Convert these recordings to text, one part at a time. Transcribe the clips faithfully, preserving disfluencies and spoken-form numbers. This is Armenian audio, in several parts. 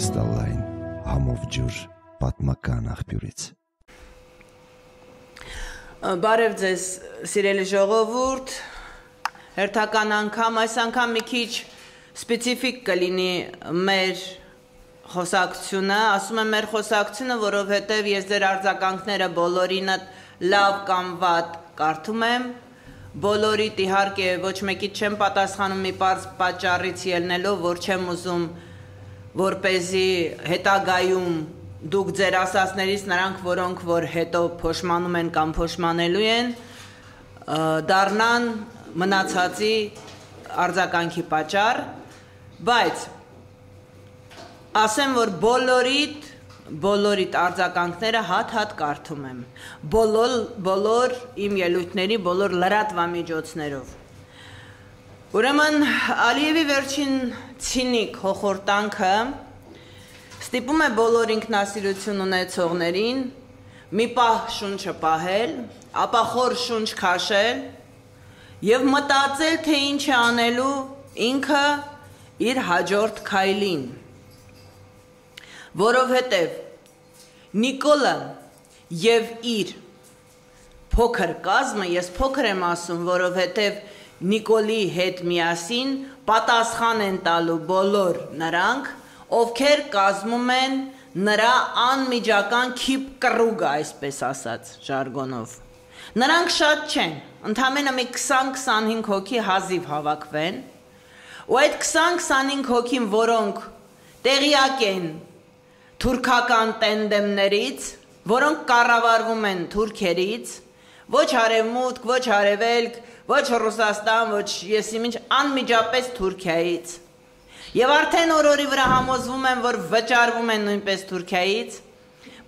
Crystalline, Hamovjur, Patmakan աղբյուրից։ Բարև ձեզ, սիրելի ժողովուրդ, հերթական անգամ, այս անգամ մի քիչ սպეციფიկ կլինի մեր խոսակցությունը, ասում եմ մեր խոսակցությունը, որովհետև ես ձեր արձագանքները բոլորինդ լավ կամ վատ կարդում եմ։ Բոլորիդ իհարկե ոչ մեկիդ չեմ պատասխանում մի պարզ պատճառից ելնելով, որ չեմ ուզում, որպեսզի հետագայում դուք ձեր ասածներից նրանք, որոնք որ հետո փոշմանում են կամ փոշմանելու են, դառնան մնացածի արձագանքի պատճառ, բայց ասեմ, որ բոլորիդ բոլորիդ արձագանքները հատ-հատ կարդում եմ, բոլոր, բոլոր իմ ելույթների, բոլոր լրատվամիջոցներով։ Ուրեմն Ալիևի վերջին ցինիկ հոխորտանքը ստիպում է բոլոր ինքնասիրություն ունեցողներին մի պահ շունչը պահել, ապա խոր շունչ քաշել և մտածել, թե ինչ է անելու ինքը իր հաջորդ քայլին։ Որովհետև Նիկոլը և իր փոքր կազմը, ես փոքր եմ ասում, որովհետև Նիկոլի հետ միասին պատասխան են տալու բոլոր նրանք, ովքեր կազմում են նրա անմիջական քիպ կռուգը, այսպես ասած ժարգոնով։ Նրանք շատ չեն, ընդամենը մի քսան քսանհինգ հոգի հազիվ հավաքվեն, ու այդ քսան քսանհինգ հոգին, որոնք տեղյակ են թուրքական տենդեմներից, որոնք կառավարվում են թուրքերից, ոչ արևմուտք, ոչ արևելք, ոչ Ռուսաստան, ոչ ես ինչ, անմիջապես Թուրքիայից։ Եվ արդեն օրորի վրա համոզվում են, որ վճարվում են նույնպես Թուրքիայից,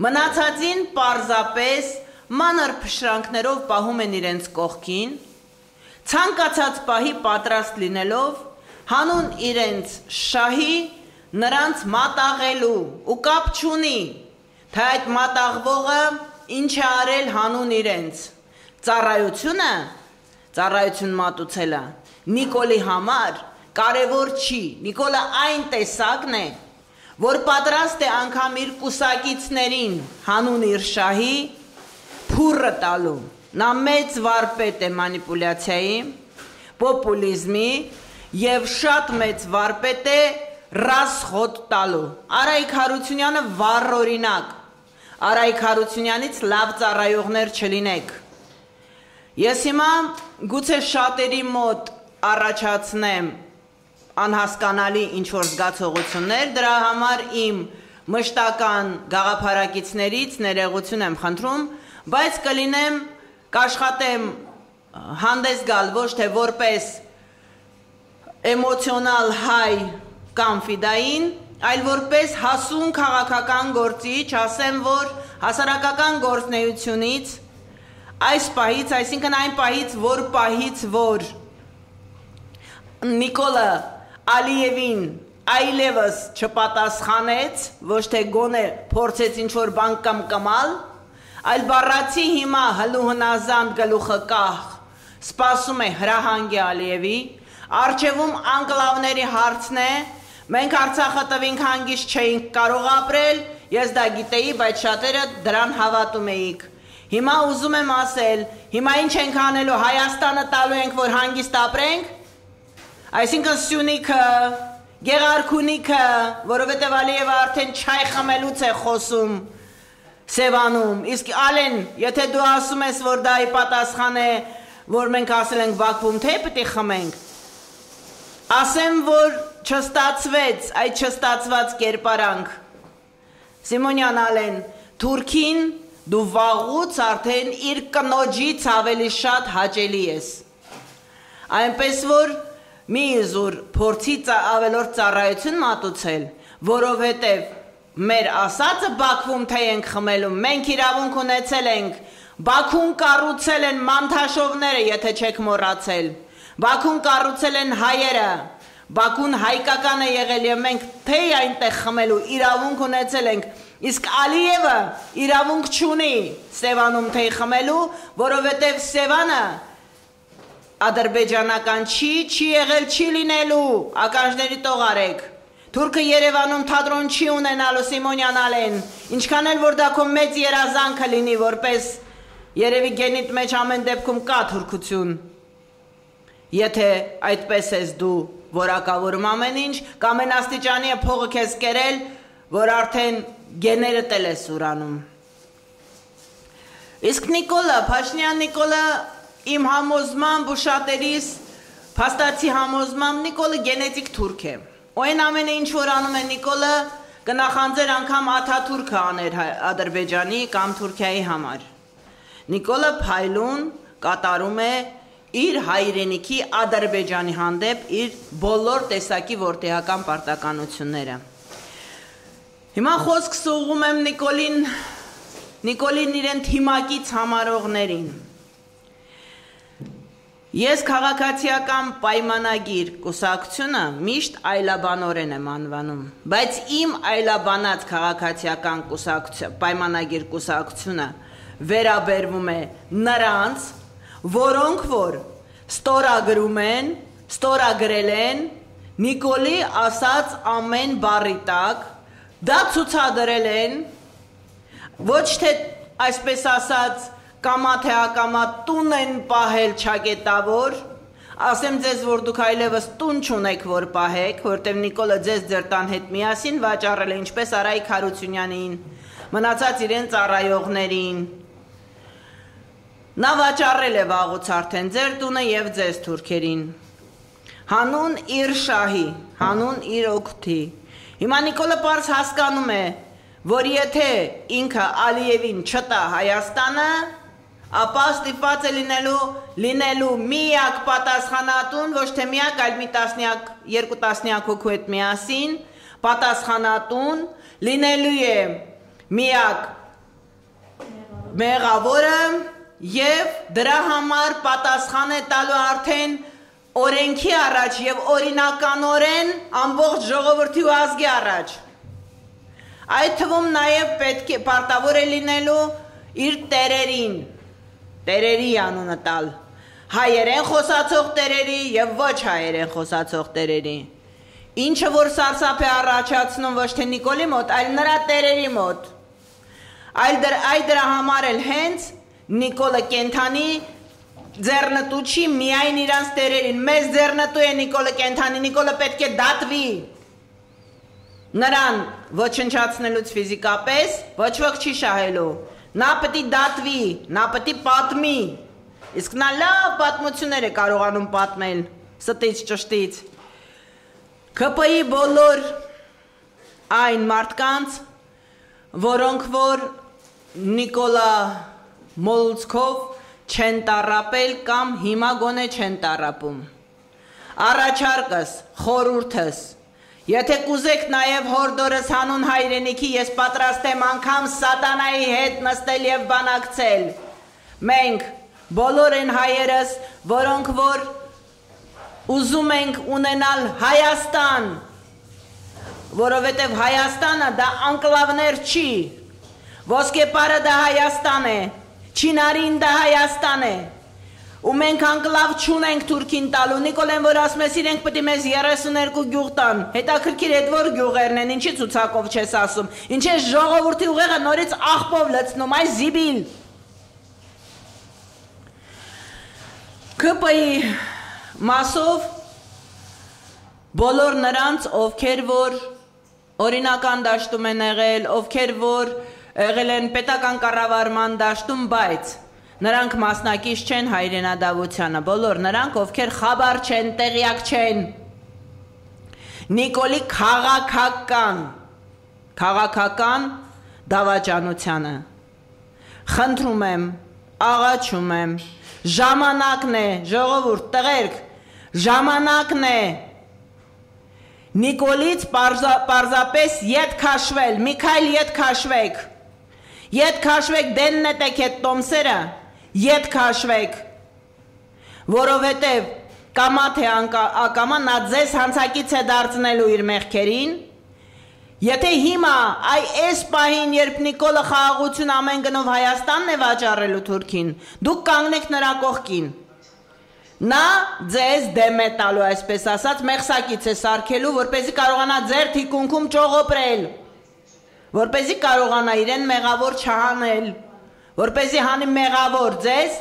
մնացածին պարզապես մանր փշրանքներով պահում են իրենց կողքին, ցանկացած պահի պատրաստ լինելով, հանուն իրենց շահի նրանց մատաղելու ու կապ չունի, թե այդ մատաղվողը ինչ է արել հանուն իրենց։ Ծառայությունը, ծառայություն մատուցելը Նիկոլի համար կարևոր չի, Նիկոլը այն տեսակն է, որ պատրաստ է անգամ իր կուսակիցներին հանուն իր շահի փուրը տալու։ Նա մեծ վարպետ է մանիպուլյացիայի, պոպուլիզմի և շատ մեծ վարպետ է Ռաս խոտ տալու։ Արայք Հարությունյանը վառ օրինակ, Արայք Հարությունյանից լավ ծառայողներ չլինեք։ Ես հիմա գուցե շատերի մոտ առաջացնեմ անհասկանալի ինչ-որ զգացողություններ, դրա համար իմ մշտական գաղափարակիցներից ներողություն եմ խնդրում, բայց կլինեմ կաշխատեմ հանդես գալ ոչ թե որպես էմոցիոնալ հայ կամ ֆիդային, այլ որպես հասուն քաղաքական գործիչ, ասեմ, որ հասարակական գործնեությունից այս պահից, այսինքն այն պահից, որ պահից, որ Նիկոլը Ալիևին այլևս չպատասխանեց, ոչ թե գոնե փորձեց ինչ-որ բան կմկմալ, այլ բառացի հիմա հլուհնազանդ գլուխը կախ, սպասում է հրահանգի Ալիևի, առջևում անկլավների հարցն է, մենք Արցախը տվինք հանգիստ չէինք կարող ապրել, ես դա գիտեի, բայց շատերը դրան հավատում էիք։ Հիմա ուզում եմ ասել, հիմա ինչ ենք անելու, Հայաստանը տալու ենք, որ հանգիստ ապրենք։ Այսինքն Սյունիքը, Գեղարքունիքը, որովհետև Ալիևը արդեն չայ խմելուց է խոսում Սևանում։ Իսկ Ալեն, եթե դու ասում ես, որ դա ի պատասխան է, որ մենք ասել ենք Բաքվում, թե պիտի խմենք։ Ասեմ, որ չստացվեց այդ չստացված կերպարանք։ Սիմոնյան Ալեն, Թուրքին դու վաղուց արդեն իր կնոջից ավելի շատ հաճելի ես։ Այնպես որ մի զուր փորձի ավելորդ ծառայություն մատուցել, որովհետև մեր ասածը Բաքվում թե ենք խմելու, մենք իրավունք ունեցել ենք, Բաքուն կառուցել են մանթաշովները, եթե չեք մոռացել, Բաքուն կառուցել են հայերը, Բաքուն հայկական է եղել և մենք թե այնտեղ խմելու իրավունք ունեցել ենք, իսկ Ալիևը իրավունք չունի Սևանում թե խմելու, որովհետև Սևանը ադրբեջանական չի, չի եղել, չի լինելու, ականջների տող արեք, Թուրքը Երևանում թատրոն չի ունենալու, Սիմոնյանալ են, ինչքան էլ որ դա քո մեծ երազանքը լինի, որպես երևի գենիդ մեջ ամեն դեպքում կա թուրքություն, եթե այդպես ես դու որակավորում ամեն ինչ, կամ այն աստիճանի է փողը քեզ կերել, որ արդեն գեներդ էլ ես ուրանում։ Իսկ Նիկոլա, Փաշինյան Նիկոլա իմ համոզմամբ ու շատերիս փաստացի համոզմամբ Նիկոլը գենետիկ թուրք է։ Այն ամենը ինչ որ անում է Նիկոլը, կնախանձեր անգամ Աթաթուրքը աներ Ադրբեջանի կամ Թուրքիայի համար։ Նիկոլը փայլուն կատարում է իր հայրենիքի Ադրբեջանի հանդեպ իր բոլոր տեսակի որդեհական պարտականությունները։ Հիմա խոսքս ուղղում եմ Նիկոլին, Նիկոլին իրեն թիմակից համարողներին։ Ես քաղաքացիական պայմանագիր կուսակցությունը միշտ այլաբանորեն եմ անվանում, բայց իմ այլաբանած քաղաքացիական պայմանագիր կուսակցությունը վերաբերվում է նրանց, որոնք որ ստորագրում են, ստորագրել են Նիկոլի ասած ամեն բառի տակ, դա ցուցադրել են, ոչ թե այսպես ասած Կամա թե ակամա տուն են պահել չակետավոր, ասեմ ձեզ, որ դուք այլևս տուն չունեք, որ պահեք, որտև Նիկոլը ձեզ ձեր տան հետ միասին վաճառել է ինչպես Արայիկ Հարությունյանին, մնացած իրենց ծառայողներին։ Նա վաճառել է վաղուց արդեն ձեր տունը և ձեզ թուրքերին։ Հանուն իր շահի, հանուն իր օգուտի։ Հիմա Նիկոլը պարզ հասկանում է, որ եթե ինքը Ալիևին չտա Հայաստանը, ապա ստիպված է լինելու, լինելու միակ պատասխանատուն, ոչ թե միակ, այլ մի տասնյակ, երկու տասնյակ հոգու հետ միասին, պատասխանատուն, լինելու է միակ մեղավորը և դրա համար պատասխան է տալու արդեն օրենքի առաջ և օրինականորեն ամբողջ ժողովրդի ու ազգի առաջ։ Այդ թվում նաև պետք է պարտավոր է լինելու իր տերերին, տերերի անունը տալ, հայերեն խոսացող տերերի և ոչ հայերեն խոսացող տերերի, ինչը որ սարսափ է առաջացնում ոչ թե Նիկոլի մոտ, այլ նրա տերերի մոտ, այլ դրա համար էլ հենց Նիկոլը կենթանի ձեռնտու չի միայն իրանց տերերին, մեզ ձեռնտու է Նիկոլը կենթանի, Նիկոլը պետք է դատվի, նրան ոչնչացնելուց ֆիզիկապես ոչ ոք չի շահելու, նա պտի դատվի, նա պտի պատմի, իսկ նա լավ պատմություններ է կարողանում պատմել, ստից ճշտից, ԿՊ-ի բոլոր այն մարդկանց, որոնք որ Նիկոլա Մոլուցքով չեն տառապել կամ հիմա գոնե չեն տառապում, առաջարկս, խորհուրդս, Եթե կուզեք նաև հորդորս հանուն հայրենիքի, ես պատրաստ եմ անգամ սատանայի հետ նստել և բանակցել։ Մենք բոլոր են հայերս, որոնք որ ուզում ենք ունենալ Հայաստան, որովհետև Հայաստանը դա անկլավներ չի, ոսկեպարը դա Հայաստան է, չինարին դա Հայաստան է։ Ու մենք անկլավ չունենք թուրքին տալու, Նիկոլեն, որ ասմես իրենք պտի մեզ երեսուներկու գյուղ տան, հետաքրքիր էդ որ գյուղերն են, ինչի ծուցակով չես ասում, ինչ ես ժողովորդի ուղեղը նորից աղպով լծնում, այս զիբիլ։ ԿՊ-ի մասով բոլոր նրանց, ովքեր որ օրինական դաշտում են եղել, ովքեր որ եղել են պետական կառավարման դաշտում, բայց Նրանք մասնակից չեն հայրենադավությանը, բոլոր նրանք, ովքեր խաբար չեն, տեղյակ չեն, Նիկոլի քաղաքական, քաղաքական դավաճանությանը, խնդրում եմ, աղաչում եմ, ժամանակն է, ժողովուրդ, տղերք, ժամանակն է, Նիկոլից պարզապես ետ քաշվել, մի քայլ ետ քաշվեք, ետ քաշվեք դենն ետեք էդ տոմսերը, Ետ քաշվեք, որովհետև կամա թե ակամա նա ձեզ հանցակից է դարձնելու իր մեղքերին, եթե հիմա այ այս պահին, երբ Նիկոլը խաղաղություն ամեն գնով Հայաստանն է վաճառելու Թուրքին, դուք կանգնեք նրա կողքին, Նա ձեզ դեմետալու այսպես ասած մեղսակից է սարքելու, որպեսզի կարողանա ձեր թիկունքում ճողոպրել, որպեսզի կարողանա իրեն մեղավոր չհանել, որպեսզի հանի մեղավոր ձեզ,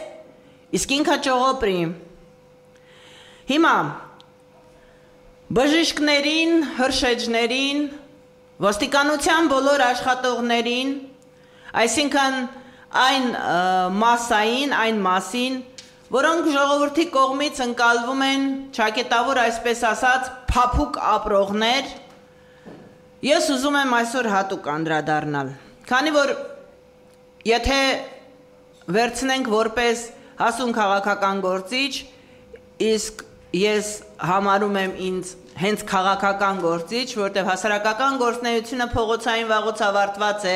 իսկ ինքը ճողոպրի։ Հիմա բժիշկներին, հրշեջներին, ոստիկանության բոլոր աշխատողներին, այսինքն այն մասային, այն մասին, որոնք ժողովրդի կողմից ընկալվում են ճակետավոր այսպես ասած փափուկ ապրողներ, ես ուզում եմ այսօր հատուկ անդրադառնալ, քանի որ եթե վերցնենք որպես հասուն քաղաքական գործիչ, իսկ ես համարում եմ ինձ հենց քաղաքական գործիչ, որտեղ հասարակական գործնեությունը փողոցային վաղուց ավարտված է,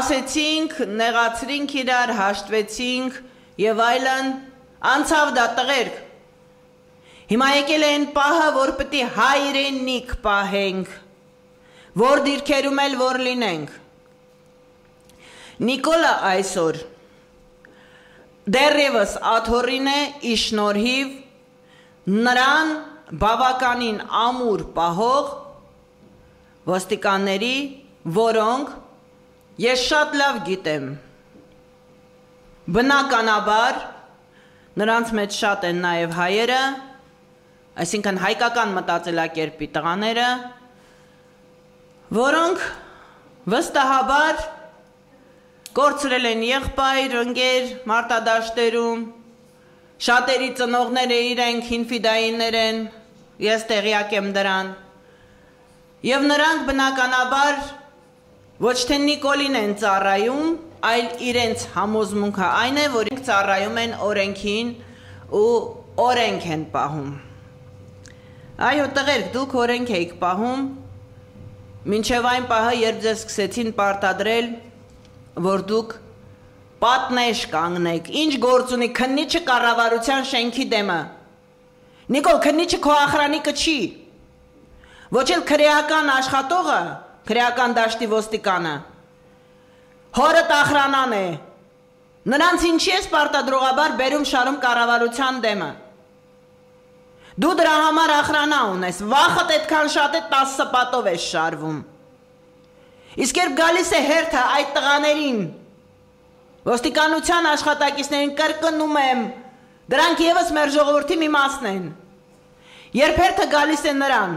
ասեցինք, նեղացրինք իրար, հաշտվեցինք և այլն, անցավ դա տղերք։ Հիմա եկել է այն պահը, որ պտի հայրենիք պահենք, որ դիրքերում էլ որ լինենք։ Նիկոլը այսօր դեռևս աթոռին է ի շնորհիվ նրան բավականին ամուր պահող ոստիկանների, որոնք ես շատ լավ գիտեմ։ Բնականաբար, նրանց մեջ շատ են նաև հայերը, այսինքն հայկական մտածելակերպի տղաները, որոնք վստահաբար կորցրել են եղբայր, ընկեր, մարտադաշտերում, շատերի ծնողները իրենք ինֆիդայիններ են, ես տեղյակ եմ դրան, և նրանք բնականաբար ոչ թե Նիկոլին են ծառայում, այլ իրենց համոզմունքը այն է, որ իրենք ծառայում են օրենքին ու օրենք են պահում։ Այո, տղերք, դուք օրենք եք պահում, մինչև այն պահը, երբ ձեզ սկսեցին պարտադրել, որ դուք պատնեշ կանգնեք, ինչ գործ ունի քննիչը կառավարության շենքի դեմը։ Նիկոլ, քննիչը քո ախրանիկը չի, ոչ էլ քրեական աշխատողը, քրեական դաշտի ոստիկանը։ Հորը տախրանան է, նրանց ինչի ես պարտադրողաբար բերում շարում կառավարության դեմը։ Դու դրա համար ախրանա ունես, վախդ էդքան շատ է տասը պատով ես շարվում։ Իսկ երբ գալիս է հերթը այդ տղաներին, ոստիկանության աշխատակիցներին կրկնում եմ, դրանք ևս մեր ժողովրդի մի մասն են։ Երբ հերթը գալիս է նրան,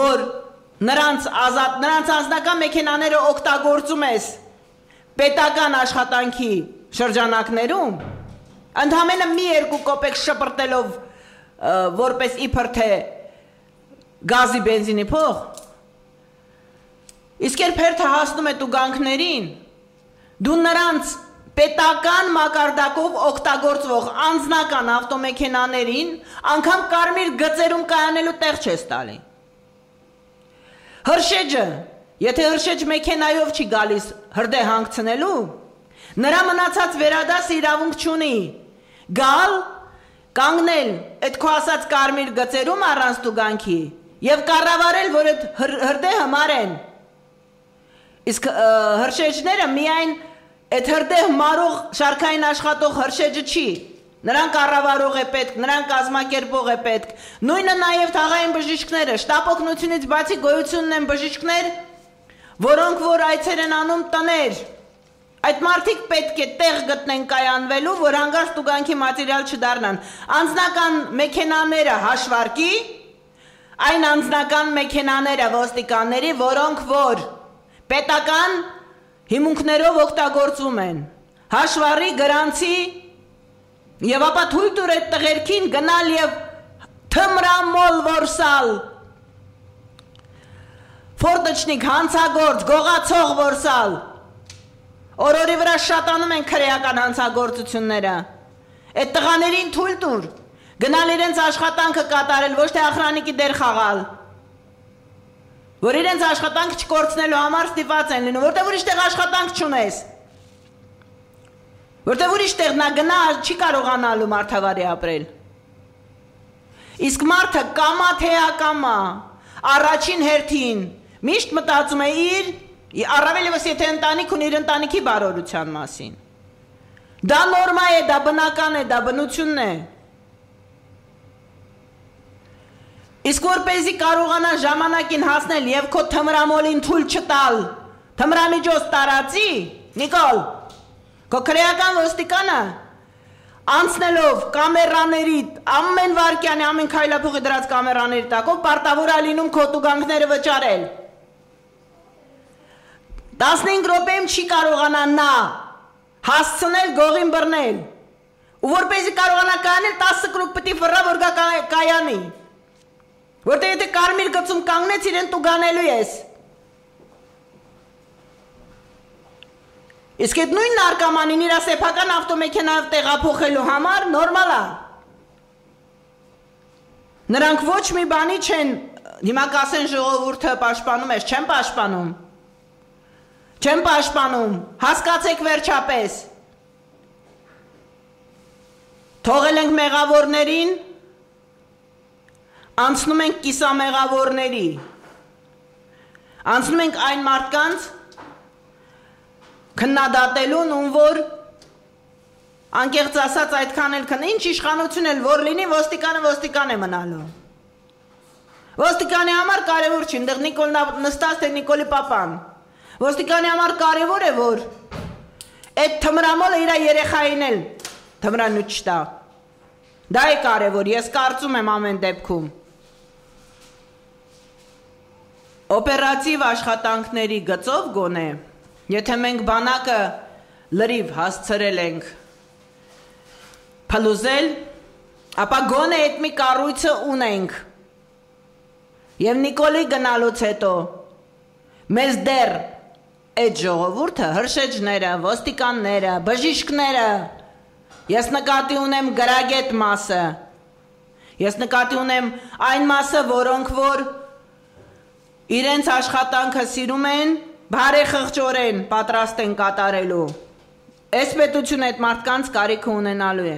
որ նրանց անձնական մեքենաները օգտագործում ես պետական աշխատանքի շրջանակներում, ընդամենը մի երկու կոպեկ շպրտելով որպես իբր թե գազի բենզինի փող, իսկ երբ հերթը հասնում է տուգանքներին, դու նրանց պետական մակարդակով օգտագործվող անձնական ավտոմեքենաներին անգամ կարմիր գծերում կայանելու տեղ չես տալի։ Հրշեջը, եթե հրշեջ մեքենայով չի գալիս հրդեհ հանգցնելու, նրա մնացած վերադասը իրավունք չունի գալ, կանգնել այդ քո ասած կարմիր գծերում առանց տուգանքի և կառավարել, որ այդ հրդեհը մարեն։ Իսկ հրշեջները միայն այդ հրդեհ մարող շարքային աշխատող հրշեջը չի, նրան կառավարող է պետք, նրան կազմակերպող է պետք, նույնը նաև թաղային բժիշկները, շտապ օգնությունից բացի գոյությունն են բժիշկներ, որոնք որ այցեր են անում տներ, այդ մարդիկ պետք է տեղ գտնեն կայանվելու, որ հանկարծ տուգանքի մատերիալ չդառնան, անձնական մեքենաները հաշվարկի, այն անձնական մեքենաները ոստիկանների, որոնք որ պետական հիմունքներով օգտագործվում են, հաշվարի, գրանցի, և ապա թույլ տուր այդ տղերքին գնալ և թմրամոլ որսալ, ֆորտոչնիկ, հանցագործ, գողացող որսալ, օրորի վրա շատանում են քրեական հանցագործությունները, այդ տղաներին թույլ տուր, գնալ իրենց աշխատանքը կատարել, ոչ թե ախրանիկի դեր խաղալ, որ իրենց աշխատանք չկորցնելու համար ստիպված են լինում, որտեղ ուրիշ տեղ աշխատանք չունես, որտև ուրիշ տեղ նա գնա չի կարողանալու մարդավարի ապրել։ Իսկ մարդը կամա թե ակամա, առաջին հերթին, միշտ մտածում է իր, առավելևս եթե ընտանիք ու իր ընտանիքի բարօրության մասին։ Դա նորմա է, դա բնական է, դա բնությունն է։ Iscorpezi carogana jamana kin hasne liev ko thamramolin thul chtal. Thamrami jos tarazi Nicol. Ko kreakan vostikana. Ansnelov kameranerit ammen varkyane ammen khaylapughi drats kameranerit akov partavur alinum kotugangnere vcharel. Dasning ropem chi carogana na. Hasnel gogin brnel. Vorpezi carogana kanel tas kruk pti farra vorga kayani. Vorte este carmil că sunt cangne ține tu ganelu ies. Isket nu-i narcamani nira se facă naftomechena tegapohelu hamar normala. Նրանք ոչ մի բանի չեն, հիմա կասեն ժողովուրդը պաշտպանում է, չեն պաշտպանում. Չեն պաշտպանում, հասկացեք վերջապես. Թողել ենք մեղավորներին. Անցնում ենք կիսամեղավորների, անցնում ենք այն մարդկանց քննադատելուն, ում որ անկեղծ ասած այդքան էլ քննի, ինչ իշխանություն էլ որ լինի, ոստիկանը ոստիկան է մնալու, ոստիկանի համար կարևոր չի, դեռ Նիկոլ նստած թե Նիկոլի պապան, ոստիկանի համար կարևոր է որ այդ թմրամոլը իր երեխային էլ թմրանյութ չտա, դա է կարևոր, ես կարծում եմ ամեն դեպքում Օպերատիվ աշխատանքների գծով գոնե, եթե մենք բանակը լրիվ հասցրել ենք փլուզել, ապա գոնե այդ մի կառույցը ունենք։ Եվ Նիկոլի գնալուց հետո մեզ դեռ այդ ժողովուրդը, հրշեջները, ոստիկանները, բժիշկները, ես նկատի ունեմ գրագետ մասը, ես նկատի ունեմ այն մասը, որոնք որ Իրենց աշխատանքը սիրում են, բարեխղճորեն պատրաստ են կատարելու։ Այս պետությունը այդ մարդկանց կարիքը ունենալու է։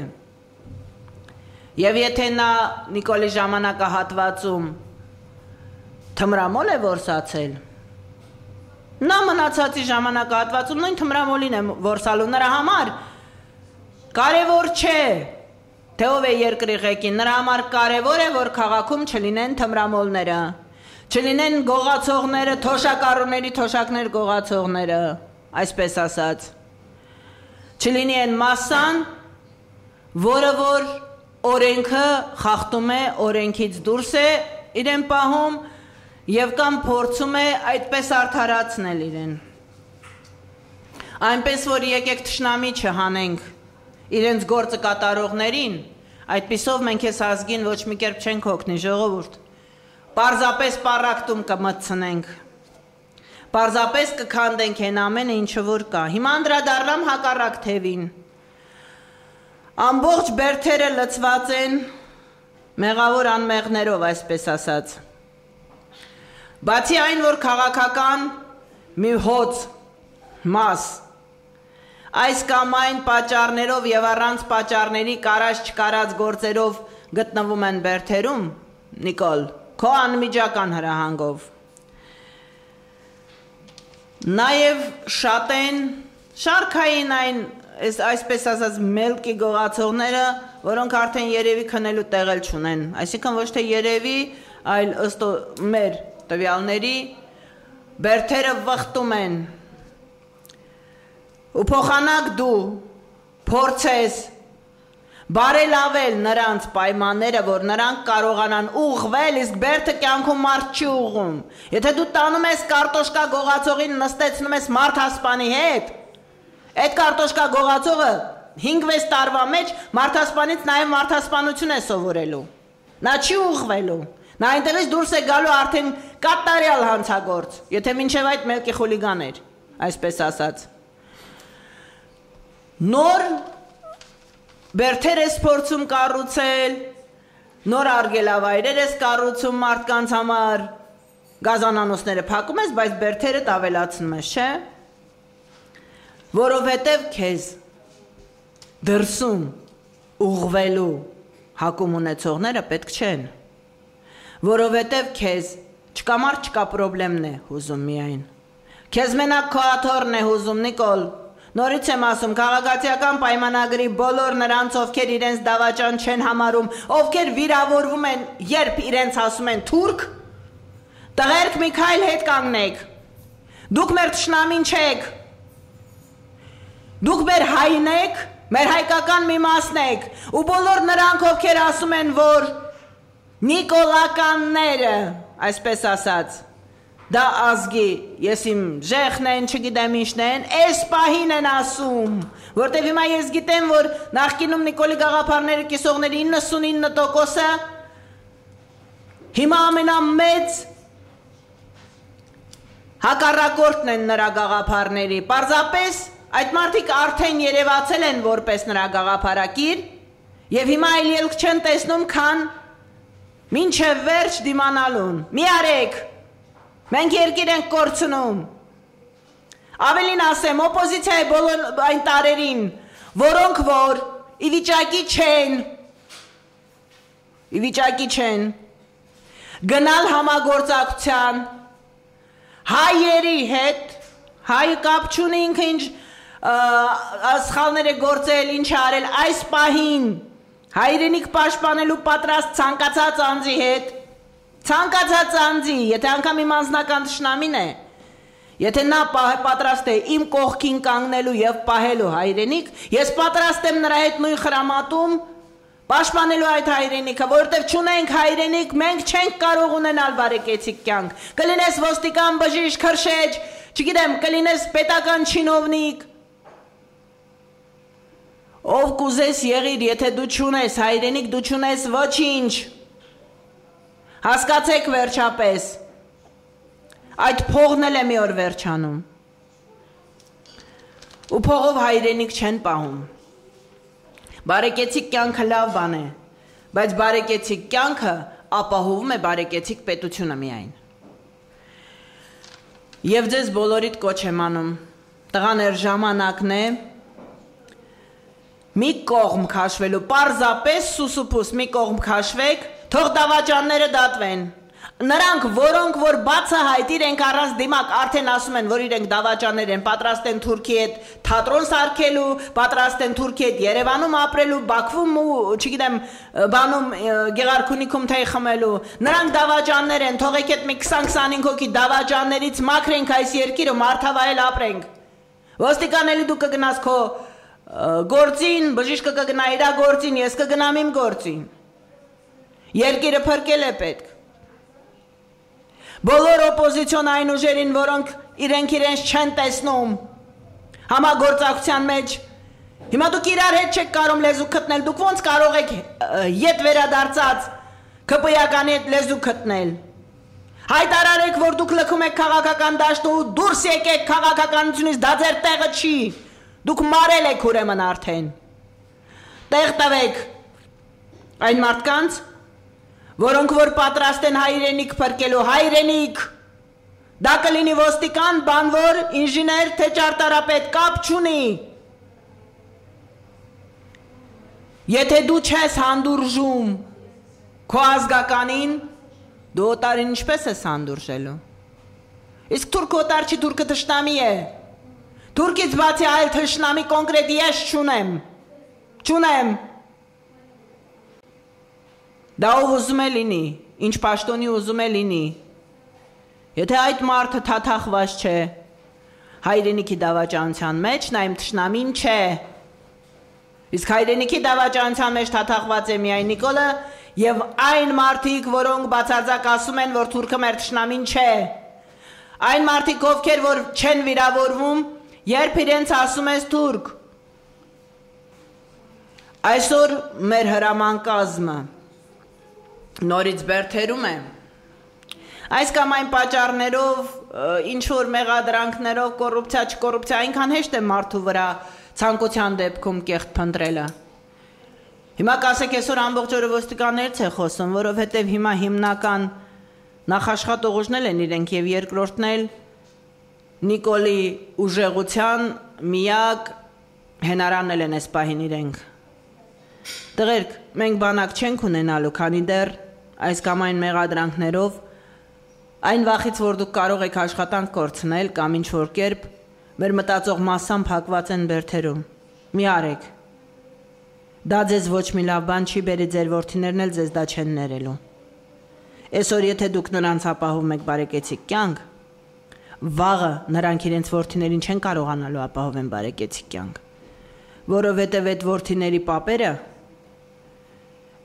Եվ եթե նա Նիկոլի ժամանակահատվածում թմրամոլ է որսացել, նա մնացածի ժամանակահատվածում նույն թմրամոլին է որսալու նրա համար։ Կարևոր չէ, թե ով է երկրի ղեկին, նրա համար կարևոր է, որ քաղաքում չլինեն թմրամոլները։ Չլինեն գողացողները, թոշակառուների թոշակներ գողացողները, այսպես ասած։ Չլինի այն մասան, որը որ օրենքը խախտում է, օրենքից դուրս է իրեն պահում եւ կամ փորձում է այդպես արդարացնել իրեն։ Այնպես որ եկեք ճշնամի չհանենք իրենց գործը կատարողներին, այդպիսով մենք այս ազգին ոչ մի կերպ չենք օգնի, ժողովուրդ։ Պարզապես պարակտում կմտցնենք, պարզապես կքանդենք են ամենը ինչը որ կա, հիմա անդրադառնամ հակառակ թևին, ամբողջ բերդերը լցված են մեղավոր անմեղներով այսպես ասած, բացի այն որ քաղաքական մի հոց մաս, այս կամ այն պատճառներով եւ առանց պատճառների կարած չկարած գործերով գտնվում են բերդերում, Նիկոլ, Քո անմիջական հրահանգով, նաև շատ են շարքային այն այսպես ասած մելքի գողացողները, որոնք արդեն երևի քնելու տեղ էլ չունեն, այսինքն ոչ թե երևի, այլ ըստ մեր տվյալների բերդերը վխտում են, ու փոխանակ դու փորձես Բարելավել նրանց պայմանները, որ նրանք կարողանան ուղղվել, իսկ բերդը կյանքում մարդ չի ուղղում։ Եթե դու տանում ես կարտոշկա գողացողին նստեցնում ես մարդ հասպանի հետ, այդ կարտոշկա գողացողը հինգ վեց տարվա մեջ մարդասպանից նաև մարդասպանություն է սովորելու։ Նա չի ուղղվելու։ Նա այնտեղից դուրս է գալու արդեն կատարյալ հանցագործ, եթե մինչև այդ մելքի խուլիգան էր, այսպես ասած։ Նոր Բերդեր ես փորձում կառուցել, նոր արգելավայրեր ես կառուցում մարդկանց համար, գազանանոցները փակում ես, բայց բերդերդ ավելացնում ես, չէ՞։ Որովհետև քեզ դրսում ուղղվելու հակում ունեցողները պետք չեն։ Որովհետև քեզ չկա մարդ չկա պրոբլեմն է հուզում միայն։ Քեզ մենակ քո աթոռն է հուզում, Նիկոլ։ Նորից եմ ասում, քաղաքացիական պայմանագրի բոլոր նրանց, ովքեր իրենց դավաճան չեն համարում, ովքեր վիրավորվում են, երբ իրենց ասում են թուրք, տղերք մի քայլ հետ կանգնեք, դուք մեր ճշնամին չեք, դուք մեր հայն եք, մեր հայկական մի մասն եք, ու բոլոր նրանք, ովքեր ասում են, որ նիկոլականները, այսպես ասած, Da azgi, iesim jehnen, ce gidemișnen, espahinen asum. Vor te vima ies gitem vor, nachkinum Nicoli Gagaparneri kisogner inna suninna tokosa. Hima amenamets. Hakarrakortnen nra Gagaparneri. Parzapes, ait martik arthen yerevatsel en vorpes nra Gagapharakir. Yev hima ayl yelk chen tesnum khan minchev verch dimanalun. Mi arek Մենք երկիր ենք կորցնում, ավելին ասեմ, օպոզիցիայի բոլոր այն տարերին, որոնք որ ի վիճակի չեն, ի վիճակի չեն, գնալ համագործակցության, հայերի հետ, հայը կապ չունի ինքը ինչ սխալներ է գործել, ինչ արել, այս պահին հայրենիք պաշտպանելու պատրաստ ցանկացած անձի հետ, Ցանկացած անձի, եթե անգամ իմ անձնական ճշնամին է, եթե նա պատրաստ է իմ կողքին կանգնելու եւ պահելու հայրենիք, ես պատրաստ եմ նրա հետ նույն խրամատում պաշտպանելու այդ հայրենիքը, որովհետեւ չունենք հայրենիք, մենք չենք կարող ունենալ բարեկեցիկ կյանք։ Կլինես ոստիկան, բժիշկ, քրշեջ, չգիտեմ, կլինես պետական չինովնիկ, ով կուզես եղիր, եթե դու չունես հայրենիք, դու չունես ոչինչ։ Հասկացեք վերջապես, այդ փողն էլ է մի օր վերջանում, ու փողով հայրենիք չեն պահում, բարեկեցիկ կյանքը լավ բան է, բայց բարեկեցիկ կյանքը ապահովում է բարեկեցիկ պետությունը միայն, և ձեզ բոլորիդ կոչ եմ անում, տղաներ ժամանակն է, մի կողմ քաշվելու, պարզապես սուսուփուս մի կողմ քաշվեք, Թող դավաճանները դատվեն, նրանք որոնք որ բացահայտ իրենք առանց դիմակ արդեն ասում են, որ իրենք դավաճաններ են, պատրաստ են Թուրքի հետ թատրոն սարքելու, պատրաստ են Թուրքի հետ Երևանում ապրելու, Բաքվում ու չգիտեմ բանում Գեղարքունիքում թեյ խմելու, նրանք դավաճաններ են, թողեք այդ մի քսան քսանհինգ հոգի դավաճաններից մաքրենք այս երկիրը, մարդավայել ապրենք, ոստիկանելի դու կգնաս քո գործին, բժիշկը կգնա իր գործին, ես կգնամ իմ գործին Երկիրը փրկել է պետք, բոլոր օպոզիցիոնային ուժերին, որոնք իրենք իրենց չեն տեսնում, համագործակցության մեջ, հիմա դուք իրար հետ չեք կարող լեզու գտնել, դուք ոնց կարող եք ետ վերադարձած քպիականի հետ լեզու գտնել, հայտարարեք, որ դուք լքում եք քաղաքական դաշտը ու դուրս եկեք քաղաքականությունից, դա ձեր տեղը չի, դուք մարել եք ուրեմն արդեն, տեղ տվեք այն մարդկանց Որոնք որ պատրաստ են հայրենիք փրկելու, հայրենիք, դա կլինի ոստիկան, բանվոր, ինժիներ, թե ճարտարապետ, կապ չունի, եթե դու չես հանդուրժում քո ազգականին, դու օտարին ինչպես ես հանդուրժելու, իսկ թուրք օտար չի, թուրքը թշնամի է, թուրքից բացի այլ թշնամի կոնկրետ ես չունեմ, չունեմ, Դա ով ուզում է լինի, ինչ պաշտոնի ուզում է լինի, եթե այդ մարդը թաթախված չէ, հայրենիքի դավաճանության մեջ, նա իմ թշնամին չէ, իսկ հայրենիքի դավաճանության մեջ թաթախված է միայն Նիկոլը և այն մարդիկ, որոնք բացարձակ ասում են, որ թուրքը մեր թշնամին չէ, այն մարդիկ, ովքեր որ չեն վիրավորվում, երբ իրենց ասում ես թուրք, այսօր մեր հրամանկազմը Նորից բերթերում է, այս կամ այն պատճառներով, ինչ-որ մեղադրանքներով, կոռուպցիա, չկոռուպցիա, այնքան հեշտ է մարդու վրա ցանկության դեպքում կեղտ փնտրելը։ Հիմա կասեք այսօր ամբողջ օրը ոստիկաններից է խոսում, որովհետև հիմա հիմնական նախաշխատ ուժն են իրենք և երկրորդն էլ Նիկոլի ուժեղության միակ հենարանն են այս պահին իրենք։ Տղերք, մենք բանակ չենք ունենալու, քանի դեռ այս կամ այն մեղադրանքներով, այն վախից, որ դուք կարող եք աշխատանք կորցնել կամ ինչ-որ կերպ մեր մտածող մասամբ հակված են բերթերում։ Մի արեք։ Դա ձեզ ոչ մի լավ բան չի բերի, ձեր որդիներն էլ ձեզ դա չեն ներելու։ Այսօր եթե դուք նրանց ապահովում եք բարեկեցիկ կյանք, վաղը նրանք իրենց որդիներին չեն կարողանալու ապահովեն բարեկեցիկ կյանք, որովհետև այդ որդիների պապերը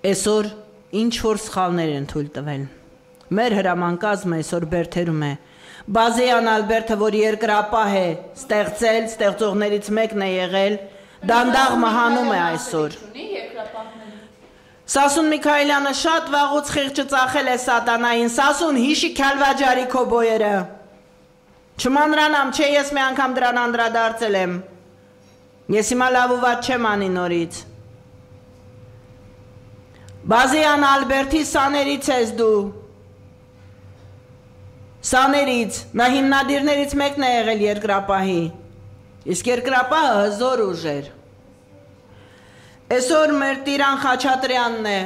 այսօր ինչ որ սխալներ են թույլ տվել։ Մեր հրամանկազմը այսօր բերթերում է։ Բազեյան Ալբերտը, որ երկրապահ է, ստեղծել, ստեղծողներից մեկն է եղել, դանդաղ մահանում է այսօր։ Սասուն Միքայելյանը շատ վաղուց խեղճը ծախել է սատանային, Սասուն հիշի Քյալվաջարի քո բոյերը։ Չմանրանամ, չէ ես մի անգամ դրան անդրադարձել եմ։ Ես հիմա լավ ու վատ չեմ անի նորից։ Բազեյան Ալբերտի սաներից ես դու։ Սաներից, նա հիմնադիրներից մեկն է եղել երկրապահի, իսկ երկրապահը հզոր ուժ էր։ Այսօր մեր Տիրան Խաչատրյանն է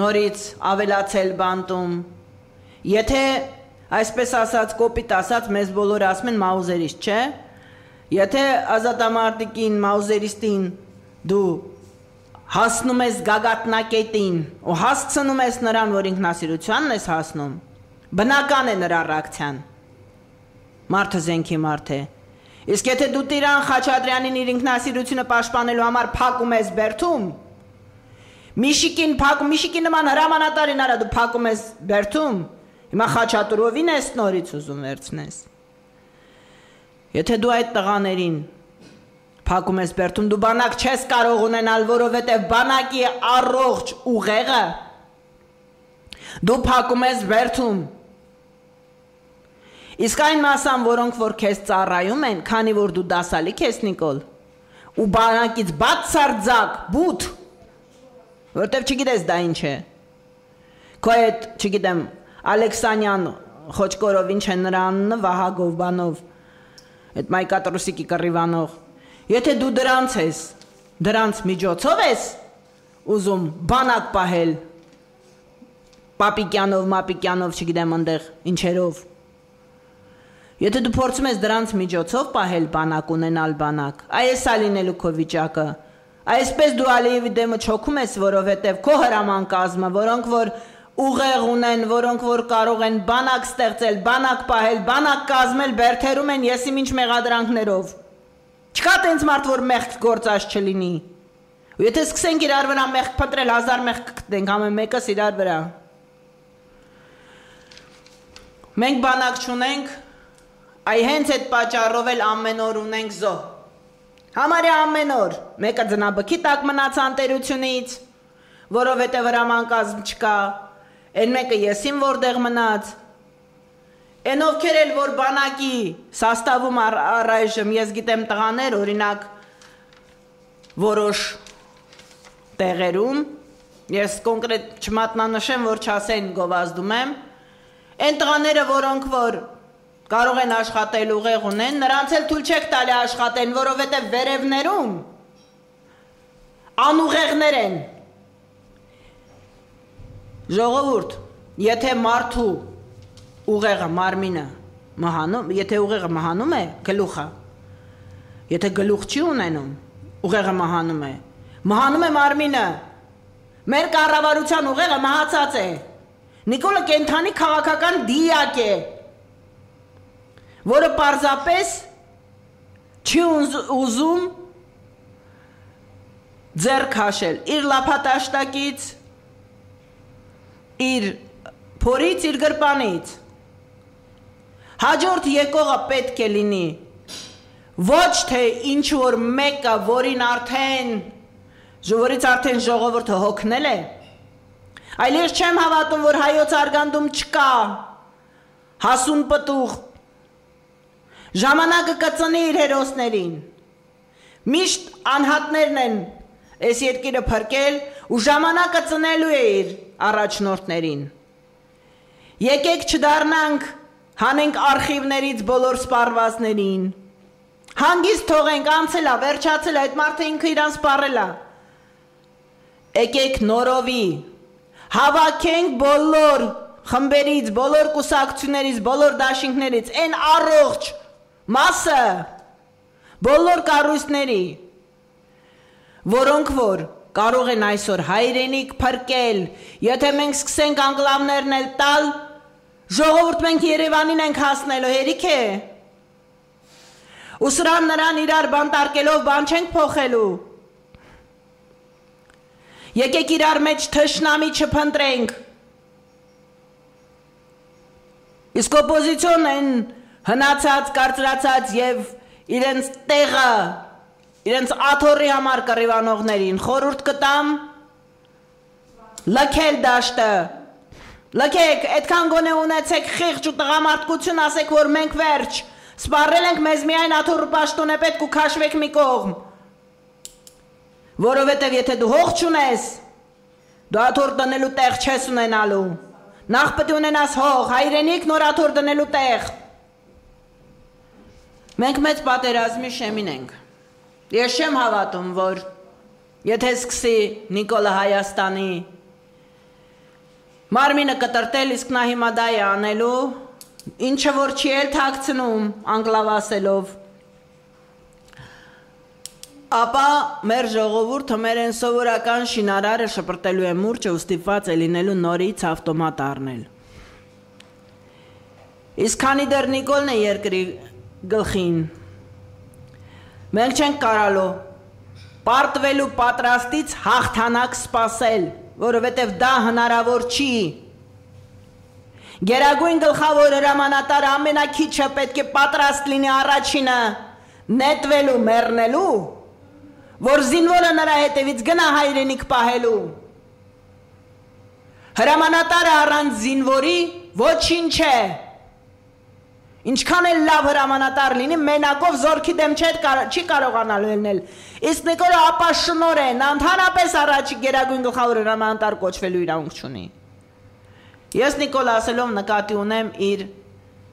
նորից ավելացել բանտում, եթե այսպես ասած կոպիտ ասած մեզ բոլոր ասում են Մաուզերիստ, չէ՞, եթե ազատամարտիկին Մաուզերիստին դու հասնում ես գագաթնակետին ու հասցնում ես նրան, որ ինքնասիրությանն ես հասնում, բնական է նրա ռեակցիան, մարդը զենքի մարդ է։ Իսկ եթե դու Տիրան Խաչատրյանին իր ինքնասիրությունը պաշտպանելու համար փակում ես բերդում, Միշիկին փակում, Միշիկի նման հրամանատարին արա դու փակում ես բերդում, հիմա Խաչատրովին ես նորից ուզում վերցնես։ Եթե դու այդ տղաներին փակում ես բերդում, դու բանակ չես կարող ունենալ, որովհետև բանակի առողջ ուղեղը դու փակում ես բերդում։ Իսկ այն մասան, որոնք որ քեզ ծառայում են, քանի որ դու դասալիկ ես Նիկոլ, ու բանակից բաց սարձակ, բութ, որտև չգիտես դա ինչ է, քո այդ, չգիտեմ, Ալեքսանյան Խոչկորով ինչ է նրաննը, Վահագով բանով, այդ Մայկատրուսիկի կռիվանող, եթե դու դրանց ես, դրանց միջոցով ես ուզում բանակ պահել, Պապիկյանով, Մապիկյանով, չգիտեմ ընդեղ, ինչերով, Եթե դու փորձում ես դրանց միջոցով պահել բանակ, ունենալ բանակ, այս ալինելու քո վիճակը, այսպես դու Ալիևի դեմը չոքում ես, որովհետև քո հրամանկազմը, որոնք որ ուղեղ ունեն, որոնք որ կարող են բանակ ստեղծել, բանակ պահել, բանակ կազմել, բերթերում են եսի ինչ մեղադրանքներով։ Չկա տենց մարդ, որ մեղք գործած չլինի։ Ու եթե սկսենք իրար վրա մեղք փնտրել, հազար մեղք կգտնենք, ամեն մեկս իրար վրա։ Մենք բանակ չունենք, այ հենց այդ պատճառով էլ ամեն օր ունենք զոհ։ Համարյա ամեն օր, մեկը ձնաբքի տակ մնաց անտերությունից, որովհետև հրամանկազմ չկա, այն մեկը եսին որտեղ մնաց։ Այն ովքեր էլ որ բանակի սաստավում առայժմ, ես գիտեմ տղաներ, օրինակ որոշ տեղերում, ես կոնկրետ չմատնանշեմ, որ չասեն գովազդում եմ, այն տղաները, որոնք որ Կարող են աշխատել ուղեղ ունեն, նրանց էլ թույլ չեք տալի աշխատեն, որովհետև վերևներում անուղեղներ են։ Ժողովուրդ, եթե մարդու ուղեղը, մարմինը, եթե ուղեղը մահանում է, գլուխը, եթե գլուխ չի ունենում, ուղեղը մահանում է, մահանում է մարմինը, մեր կառավարության ուղեղը մահացած է, Նիկոլը կենթանի քաղաքական դիակ է, որը պարզապես չի ուզում ձեռք հաշել, իր լափատաշտակից, իր փորից, իր գրպանից։ Հաջորդ եկողը պետք է լինի, ոչ թե ինչ-որ մեկը, որին արդեն, որից արդեն ժողովուրդը հոգնել է, այլ ես չեմ հավատում, որ հայոց արգանդում չկա, հասուն պտուղ, Ժամանակը կծնի իր հերոսներին, միշտ անհատներն են այս երկիրը փրկել ու ժամանակը ծնելու է իր առաջնորդներին։ Եկեք չդառնանք, հանենք արխիվներից բոլոր սպառվածներին, հանգիստ թողենք, անցել է, վերջացել է, այդ մարդը ինքը իրան սպառել է։ Եկեք նորովի, հավաքենք բոլոր խմբերից, բոլոր կուսակցություններից, բոլոր դաշինքներից, այն առողջ, Մասը, բոլոր կառույցների, որոնք որ կարող են այսօր հայրենիք փրկել, եթե մենք սկսենք անգլավներն էլ տալ, ժողովուրդ մենք Երևանին ենք հասնելու, հերիք է։ Ու սրան նրան իրար բանտարկելով բան չենք փոխելու։ Եկեք իրար մեջ թշնամի չփնտրենք։ Իսկ օպոզիցիոնն հնացած, կարծրացած եւ իրենց տեղը, իրենց աթոռի համար կռիվանողներին խորհուրդ կտամ լքել դաշտը։ Լքեք, այդքան գոնե ունեցեք խիղճ ու տղամարդկություն, ասեք որ մենք վերջ, սպառել ենք մեզ միայն աթոռը պաշտոն է պետք ու քաշվեք մի կողմ։ Որովհետեւ եթե դու հող չունես, դու աթոռ դնելու տեղ չես ունենալու։ Նախ պետք է ունենաս հող, հայրենիք նոր աթոռ դնելու տեղ։ Մենք մեծ պատերազմի շեմին ենք։ Ես չեմ հավատում, որ եթե սկսի Նիկոլը Հայաստանի մարմինը կտրտել, իսկ նա հիմա դա է անելու, ինչը որ չի էլ թաքցնում անգլավասելով, ապա մեր ժողովուրդը մեր են սովորական շինարարը շպրտելու է մուրճը ու ստիպված է լինելու նորից ավտոմատ առնել։ Իսկ քանի դեռ Նիկոլն է երկրի գլխին, մենք չենք կարալու պարտվելու պատրաստից հաղթանակ սպասել, որովհետև դա հնարավոր չի։ Գերագույն գլխավոր հրամանատարը ամենաքիչը պետք է պատրաստ լինի առաջինը նետվելու, մեռնելու, որ զինվորը նրա հետևից գնա հայրենիք պահելու։ Հրամանատարը առանց զինվորի ոչինչ է։ Ինչքան էլ լավ հրամանատար լինի, մենակով զորքի դեմ չի կարողանալու ելնել։ Իսկ Նիկոլը ապաշնորեն, ընդհանրապես առաջի գերագույն գլխավոր հրամանատար կոչվելու իրավունք չունի։ Ես Նիկոլը ասելով նկատի ունեմ իր,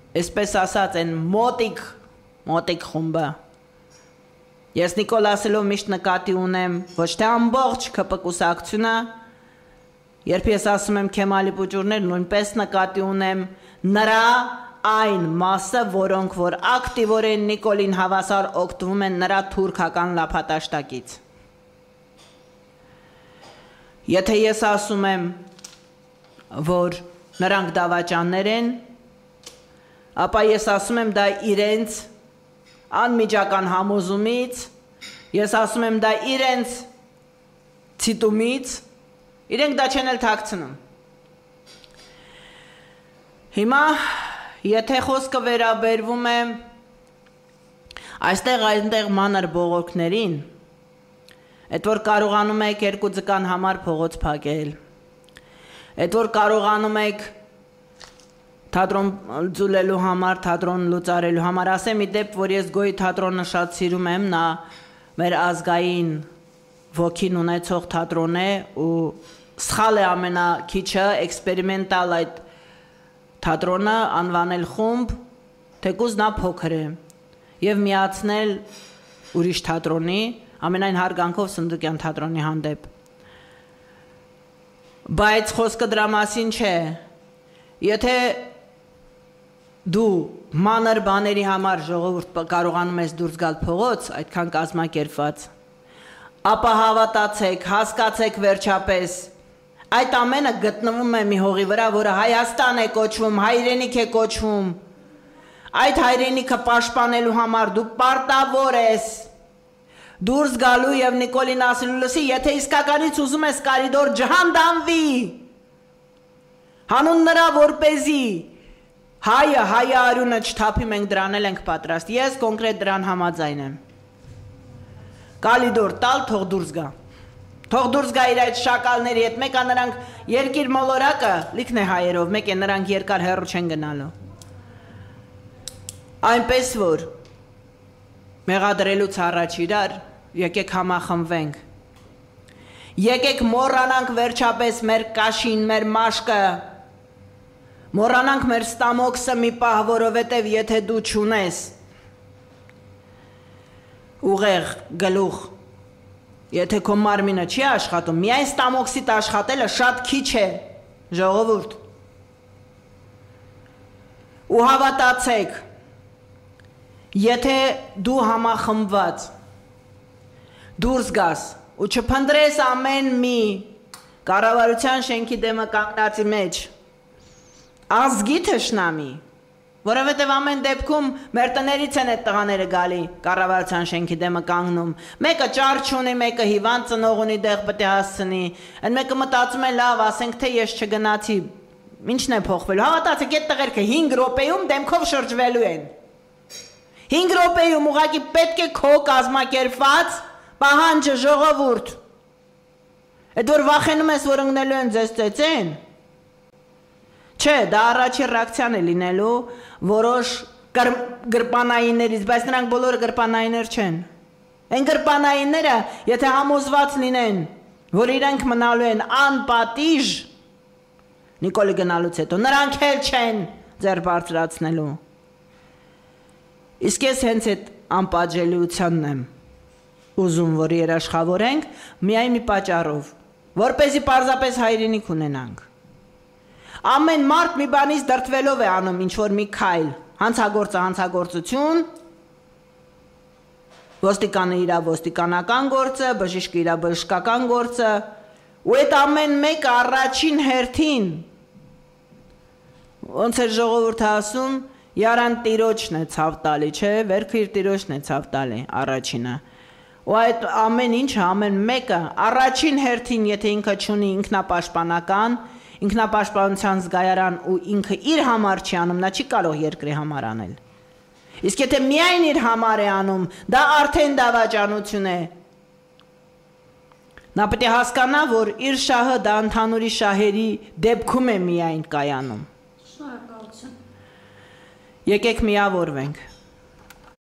այսպես ասած, այն մոտիկ, մոտիկ խումբը։ Ես Նիկոլ ասելով միշտ նկատի ունեմ, ոչ թե ամբողջ ԿՊԿ-ակցիոնը, երբ ես ասում եմ Քեմալի փոճուրներ, նույնպես նկատի ունեմ նրա այն մասը, որոնք որ ակտիվորեն Նիկոլին հավասար օգտվում են նրա թուրքական լափատաշտակից։ Եթե ես ասում եմ, որ նրանք դավաճաններ են, ապա ես ասում եմ դա իրենց անմիջական համոզումից, ես ասում եմ դա իրենց ցիտումից, իրենք դա չեն էլ թաքցնում։ Հիմա, եթե խոսքը վերաբերվում է այստեղ այնտեղ մանր բողոքներին, այդ որ կարողանում եք երկու ձկան համար փողոց փակել, այդ որ կարողանում եք թատրոն ձուլելու համար, թատրոն լուծարելու համար, ասեմ ի դեպ, որ ես գոյի թատրոնը շատ սիրում եմ, նա մեր ազգային ոգին ունեցող թատրոն է ու սխալ է ամենաքիչը էքսպերիմենտալ այդ թատրոնը անվանել խումբ, թեկուզ նա փոքր է եւ միացնել ուրիշ թատրոնի, ամենայն հարգանքով Սնդուկյան թատրոնի հանդեպ։ Բայց խոսքը դրա մասին չէ, եթե դու մանր բաների համար ժողովուրդ կարողանում ես դուրս գալ փողոց, այդքան կազմակերպված, ապա հավատացեք, հասկացեք վերջապես, այդ ամենը գտնվում է մի հողի վրա, որը Հայաստան է կոչվում, հայրենիք է կոչվում, այդ հայրենիքը պաշտպանելու համար դու պարտավոր ես դուրս գալու և Նիկոլին ասելու, լսի, եթե իսկականից ուզում ես Կարիդոր ջհանդանվի, հանուն նրա որպեսի հայը, հայը արյունը չթափի, մենք դրանել ենք պատրաստ։ Ես կոնկրետ դրան համաձայն եմ։ Կալիդոր տալ, թող դուրս գա։ Թող դուրս գա իր այդ շակալների հետ, մեկ է նրանք երկիր մոլորակը, լիքն է հայերով, մեկ է նրանք երկար հեռու չեն գնալու։ Այնպես որ մեղադրելուց առաջ իրար, եկեք համախմբվենք։ Եկեք մոռանանք վերջապես մեր կաշին, մեր մաշկը։ Մոռանանք մեր ստամոքսը մի պահ, որովհետև եթե դու չունես ուղեղ գլուխ, եթե քո մարմինը չի աշխատում, միայն ստամոքսիդ աշխատելը շատ քիչ է, ժողովուրդ։ Ու հավատացեք, Եթե դու համախմբված դուրս գաս ու չփնտրես ամեն մի կառավարության շենքի դեմը կանգնածի մեջ ազգի թշնամի, որովհետև ամեն դեպքում մեր տներից են այդ տղաները գալի կառավարության շենքի դեմը կանգնում, մեկը ճարճ ունի, մեկը հիվանդ ծնող ունի, դեղ պետք է հասցնի, այն մեկը մտածում է լավ, ասենք թե ես չգնացի, ինչն է փոխվելու, հավատացեք այդ տղերքը հինգ րոպեում դեմքով շրջվելու են։ Հինգ րոպեում ուղղակի պետք է քո կազմակերպված պահանջը ժողովուրդ։ Այդ որ վախենում ես, որ ընկնելու են ձեզ ծեծեն։ Չէ, դա առաջին ռեակցիան է լինելու որոշ գրպանայիններից, բայց նրանք բոլորը գրպանայիններ չեն։ Այն գրպանայինները, եթե համոզված լինեն, որ իրենք մնալու են անպատիժ, Նիկոլի գնալուց հետո նրանք էլ չեն ձեռ բարձրացնելու։ Իսկ ես հենց այդ անպատժելիությանն եմ ուզում, որ երաշխավորենք միայն մի պատճառով, որպեսզի պարզապես հայրենիք ունենանք։ Ամեն մարդ մի բանից դրդվելով է անում ինչ-որ մի քայլ, հանցագործը հանցագործություն, ոստիկանը իր ոստիկանական գործը, բժիշկը իր բժշկական գործը, ու այդ ամեն մեկը առաջին հերթին, ոնց էր ժողովուրդը ասում, Յարան տիրոջն է ցավ տալի, չէ, վերքը իր տիրոջն է ցավ տալի, առաջինը։ Ու այդ ամեն ինչը, ամեն մեկը, առաջին հերթին, եթե ինքը չունի ինքնապաշտպանական, ինքնապաշտպանության զգայարան ու ինքը իր համար չի անում, նա չի կարող երկրի համար անել։ Իսկ եթե միայն իր համար է անում, դա արդեն դավաճանություն է։ Նա պետք է հասկանա, որ իր շահը դա ընդհանուրի շահերի դեպքում է միայն կայանում։ Եկեք միավորվենք։